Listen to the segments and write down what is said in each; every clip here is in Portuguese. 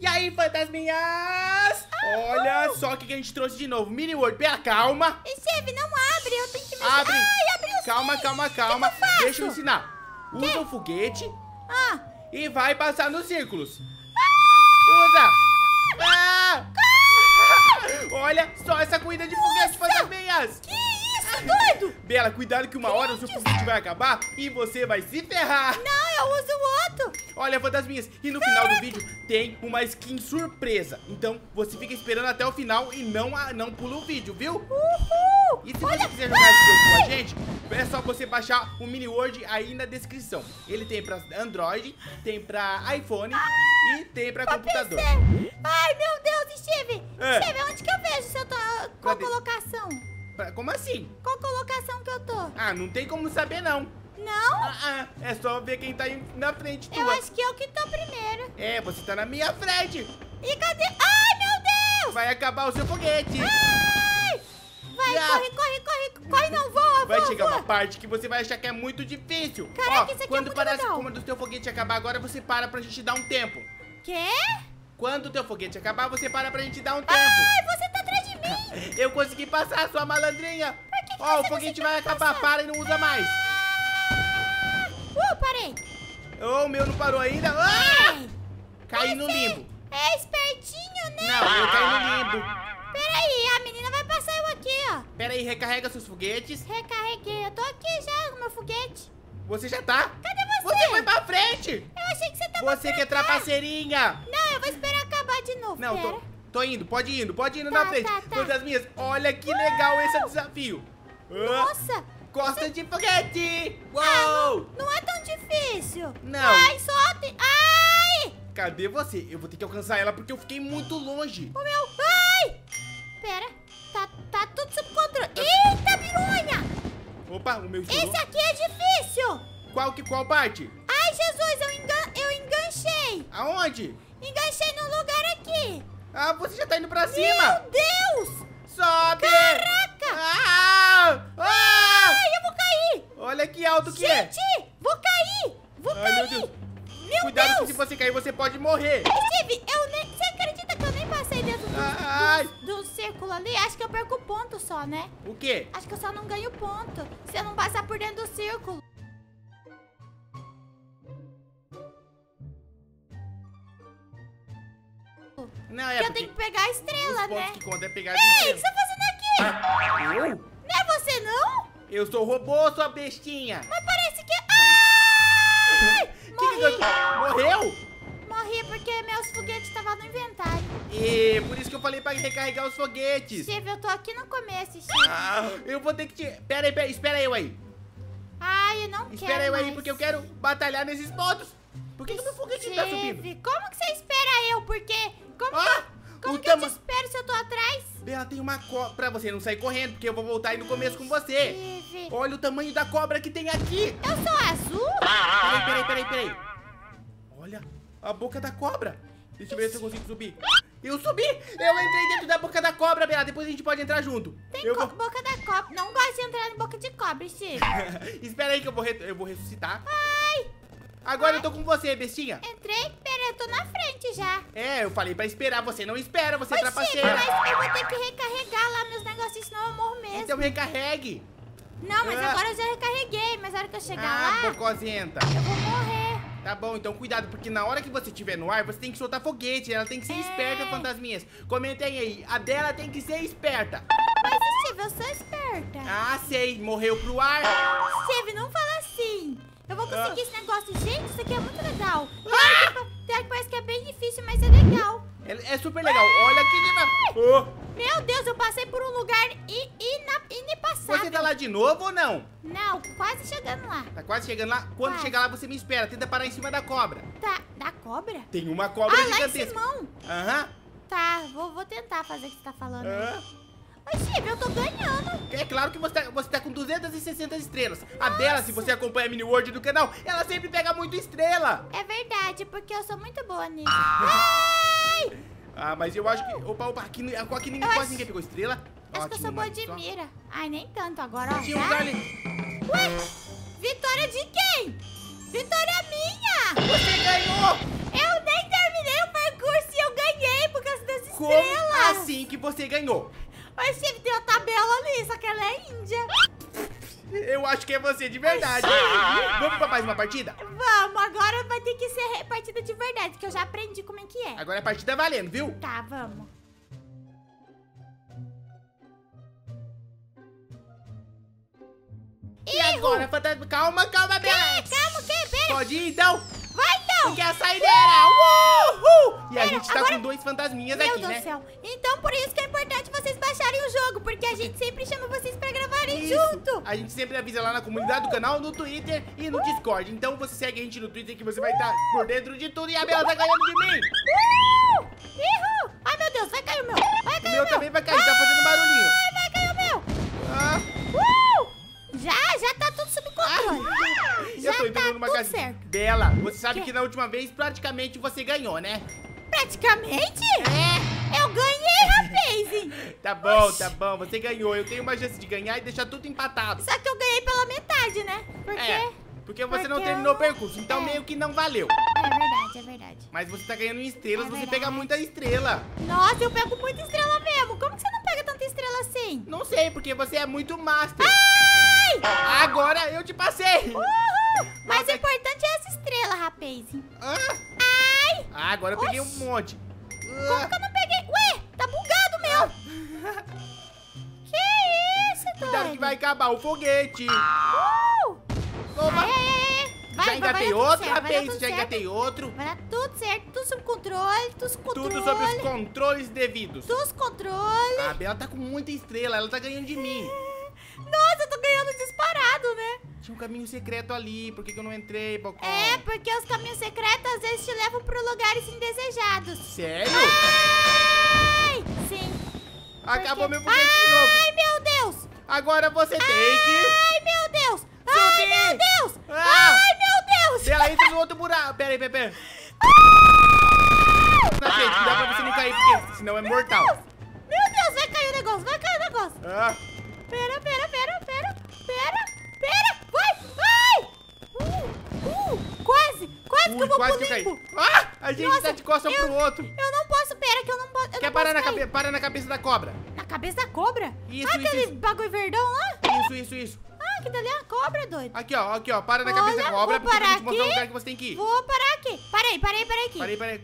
E aí, fantasminhas? Olha só o que a gente trouxe de novo. Mini World, pera, calma. Steve, não abre, eu tenho que mexer. Abre. Ai, abriu sim. Calma, calma, calma. Deixa eu ensinar. Usa o foguete e vai passar nos círculos. Usa. Olha só essa corrida de foguete, fantasminhas. Que isso, doido. Bela, cuidado que uma hora o seu foguete vai acabar e você vai se ferrar. Não, eu uso o outro. Olha, fantasminhas, e no final do vídeo tem uma skin surpresa. Então, você fica esperando até o final e não pula o vídeo, viu? Uhul! E se você quiser jogar esse jogo com a gente, é só você baixar o Mini World aí na descrição. Ele tem pra Android, tem pra iPhone e tem pra computador. PC. Ai, meu Deus, Steve! Steve, onde que eu vejo se eu tô com colocação? Como assim? Qual colocação que eu tô? Ah, não tem como saber, não. Não? É só ver quem tá na frente tua. Eu acho que eu que tô primeiro. É, você tá na minha frente. E cadê? Ai, meu Deus! Vai acabar o seu foguete. Ai! Vai, corre, corre, corre. Corre, não, voa, vai chegar uma parte que você vai achar que é muito difícil. Caraca, isso aqui é muito legal. Quando parece que o teu foguete acabar agora, você para pra gente dar um tempo. Quê? Quando o teu foguete acabar, você para pra gente dar um tempo. Ai, você tá atrás de mim. Eu consegui passar, sua malandrinha. Ó, o foguete vai acabar, para e não usa mais. Parei. Oh, o meu não parou ainda. Caí no limbo. É espertinho, né? Não, eu caí no limbo. Peraí, a menina vai passar eu aqui, ó. Peraí, recarrega seus foguetes. Recarreguei, eu tô aqui já com meu foguete. Você já tá? Cadê você? Você foi pra frente. Eu achei que você tava Você que é trapaceirinha. Não, eu vou esperar acabar de novo. Não, tô indo, pode indo na frente. Fantasminhas, olha que legal esse desafio. Nossa. Costa de foguete. Uou. Não é tão difícil. Não. Ai, solta. Ai. Cadê você? Eu vou ter que alcançar ela porque eu fiquei muito longe. O meu... Ai. Pera. Tá tudo sob controle. Eita, piranha. Opa, o meu estirou. Esse aqui é difícil. Qual parte? Ai, Jesus, eu enganchei. Aonde? Enganchei num lugar aqui. Ah, você já tá indo pra cima. Meu Deus. Sobe. Caraca. Ai, eu vou cair. Olha que alto que é. Gente, vou cair. Ai, meu Deus. Cuidado que se você cair, você pode morrer. Steve, você acredita que eu nem passei dentro do círculo ali? Acho que eu perco ponto só, né? O quê? Acho que eu só não ganho ponto se eu não passar por dentro do círculo. Não, é porque eu tenho que pegar a estrela, né? Pontos que conta é pegar a estrela. Ei, o que você tá fazendo aqui? Não é você, não? Eu sou o robô, sua bestinha. Mas parece que... Ai! Morreu? Morri porque meus foguetes estavam no inventário. E por isso que eu falei pra recarregar os foguetes. Steve, eu tô aqui no começo, Steve. Eu vou ter que te... Pera aí, espera eu aí. Ai, eu não quero Espera eu aí, porque eu quero batalhar nesses pontos. Por que o meu foguete tá subindo? Como que você espera eu? Porque... Como que eu te espero se eu tô atrás? Bela, tem uma cobra. Pra você não sair correndo, porque eu vou voltar aí no começo com você. Steve. Olha o tamanho da cobra que tem aqui. Eu sou azul? Peraí. Olha a boca da cobra. Deixa eu ver se eu consigo subir. Eu subi! Eu entrei dentro da boca da cobra, Bela. Depois a gente pode entrar junto. Tem boca da cobra. Não gosto de entrar em boca de cobra, Steve. Espera aí que eu vou ressuscitar. Ai! Agora eu tô com você, bestinha. Entrei, pera, eu tô na frente já. É, eu falei pra esperar, você não espera, você trapaceia. Mas eu vou ter que recarregar lá meus negocinhos, senão eu morro mesmo. Então recarregue. Não, mas agora eu já recarreguei, mas na hora que eu chegar lá... Bocosenta. Eu vou morrer. Tá bom, então cuidado, porque na hora que você estiver no ar, você tem que soltar foguete, ela tem que ser esperta, fantasminhas. Comentem aí, a dela tem que ser esperta. Mas, Steve, eu sou esperta. Ah, sei, morreu pro ar. Steve, não fala assim. Eu vou conseguir esse negócio. Gente, isso aqui é muito legal. Parece que é bem difícil, mas é legal. É super legal. Olha aqui. Meu Deus, eu passei por um lugar inepassável. Você tá lá de novo ou não? Não, quase chegando lá. Tá quase chegando lá? Quando chegar lá, você me espera. Tenta parar em cima da cobra. Tá, da cobra? Tem uma cobra gigantesca. Ah, lá em cima. Tá, vou tentar fazer o que você tá falando aí. Mas, Steve, eu tô ganhando. É claro que você tá com 260 estrelas. Nossa. A Bella, se você acompanha a Mini World do canal, ela sempre pega muito estrela. É verdade, porque eu sou muito boa nisso. Ai! Mas eu acho que... Opa, quase ninguém pegou estrela. Acho que eu sou boa de mira. Ai, nem tanto agora, ó. Ué, vitória de quem? Vitória minha! Você ganhou! Eu nem terminei o percurso e eu ganhei. como estrelas. Assim que você ganhou. Mas Steve, tem uma tabela ali, só que ela é índia. Eu acho que é você de verdade. Vamos pra mais uma partida? Vamos, agora vai ter que ser partida de verdade, que eu já aprendi como é que é. Agora a partida valendo, viu? Tá, vamos. E agora, fantasma... Calma, calma, Bela. Calma, Bela. Pode ir, então? Vai, então. Porque é a saideira. Uhul. E a gente tá agora... com dois fantasminhas meu aqui, Deus né? Céu. Então, por isso que é importante vocês baixarem o jogo, porque a gente sempre chama vocês pra gravarem isso. Junto. A gente sempre avisa lá na comunidade do canal, no Twitter e no Discord. Então, você segue a gente no Twitter que você vai estar por dentro de tudo. E a Bela tá ganhando de mim. Ai, meu Deus, vai cair o meu. Vai cair o meu. O meu também vai cair, tá fazendo barulhinho. Vai cair o meu. Já tá tudo sob controle. Já tô entrando numa casa certo. Bela, você sabe que na última vez praticamente você ganhou, né? Praticamente? É. Eu ganhei, rapaz. Tá bom. Você ganhou. Eu tenho uma chance de ganhar e deixar tudo empatado. Só que eu ganhei pela metade, né? Por quê? Porque você não terminou o percurso, então meio que não valeu. É verdade. Mas você tá ganhando em estrelas, você pega muita estrela. Nossa, eu pego muita estrela mesmo. Como que você não pega tanta estrela assim? Não sei, porque você é muito master. Agora eu te passei. Mas o importante é essa estrela, rapaz. Ai. Ah, agora eu peguei um monte. Como que eu não peguei? Ué, tá bugado meu. Que isso, doido? Cuidado que vai acabar o foguete. Toma. Já engatei outro, rapaz. Já engatei outro. Vai dar tudo certo. Tudo sob controle. Tudo sobre os controles devidos. A Bela tá com muita estrela. Ela tá ganhando de mim. Nossa, eu tô ganhando disparado, né? Tinha um caminho secreto ali, por que eu não entrei, Bocó? É, porque os caminhos secretos às vezes te levam pra lugares indesejados. Sério? Ai! Sim. Acabou meu foguete de novo. Ai, meu Deus! Agora você tem que... Ai, meu Deus! Ai, meu Deus! Ai, meu Deus! Ela entra no outro buraco. Pera aí. Na frente, não dá pra você não cair, porque senão é mortal. Meu Deus, vai cair o negócio, Pera! Vai! Quase que eu vou pro limbo! A gente tá de costas pro outro! Eu não posso, eu não posso. Quer parar na cabeça da cobra? Na cabeça da cobra? Isso, aquele bagulho verdão lá? Isso. Ah, que dali é uma cobra, doido! Aqui, ó, para na cabeça da cobra, porque eu vou te mostrar o lugar que você tem que ir. Vou parar aqui! Parei.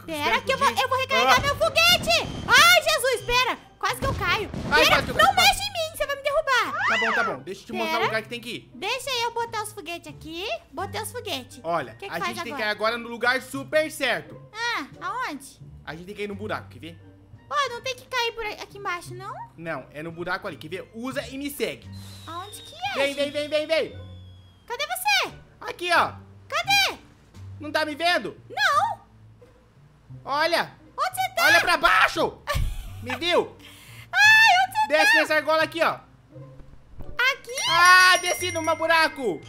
Pera que eu vou recarregar meu foguete! Ai, Jesus, pera! Quase que eu caio! Não mexe em mim, você vai me derrubar! Tá bom. Deixa eu te mostrar o lugar que tem que ir. Deixa eu botar os foguetes aqui. Botei os foguetes. Olha, a gente tem que ir agora no lugar super certo. Ah, aonde? A gente tem que ir no buraco, quer ver? Ó, não tem que cair por aqui embaixo, não? Não, é no buraco ali, quer ver? Usa e me segue. Aonde que é? Vem. Cadê você? Aqui, ó. Cadê? Não tá me vendo? Não. Olha. Onde você tá? Olha pra baixo. Me viu? Ai, onde você tá? Desce nessa argola aqui, ó. Aqui? Ah, desci numa buraco. Meu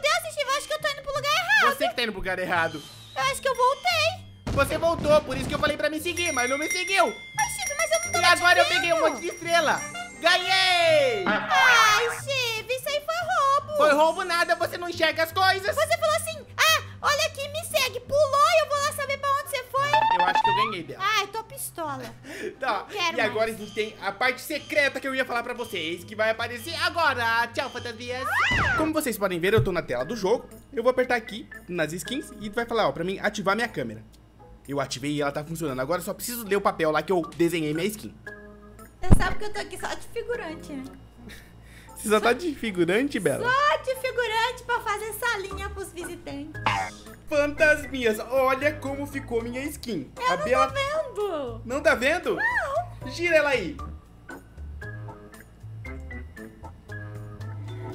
Deus, Steve, eu acho que eu tô indo pro lugar errado. Você que tá indo pro lugar errado. Eu acho que eu voltei. Você voltou, por isso que eu falei pra me seguir, mas não me seguiu. Ai, Steve, mas eu não tô. E agora eu peguei um monte de estrela. Ganhei! Ai, Steve, isso aí foi roubo. Foi roubo nada, você não enxerga as coisas. Você falou assim, olha aqui, me segue. Pulou e eu vou lá saber pra onde você foi. Eu acho que eu ganhei dela. Ai, tô pistola. Tá, e agora a gente tem a parte secreta que eu ia falar pra vocês, que vai aparecer agora. Tchau, fantasias. Como vocês podem ver, eu tô na tela do jogo. Eu vou apertar aqui nas skins e vai falar, ó, pra mim ativar minha câmera. Eu ativei e ela tá funcionando. Agora eu só preciso ler o papel lá que eu desenhei minha skin. Você sabe que eu tô aqui só de figurante, né? Você só tá de figurante, Bela? Só de figurante pra fazer salinha pros visitantes. Fantasminhas, olha como ficou minha skin. Eu não Bela... tô vendo. Não tá vendo? Não. Gira ela aí.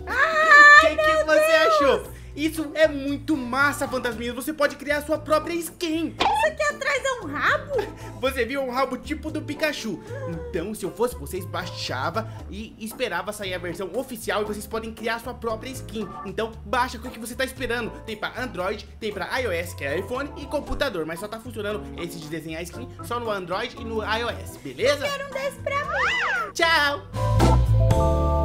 Ai, que você achou? Isso é muito massa, fantasminhas. Você pode criar a sua própria skin. Isso aqui atrás é um rabo? Você viu um rabo tipo do Pikachu. Então, se eu fosse vocês, baixava e esperava sair a versão oficial e vocês podem criar a sua própria skin. Então, baixa com o que você tá esperando. Tem pra Android, tem pra iOS, que é iPhone, e computador. Mas só tá funcionando esse de desenhar skin só no Android e no iOS, beleza? Eu quero um desse pra mim. Tchau!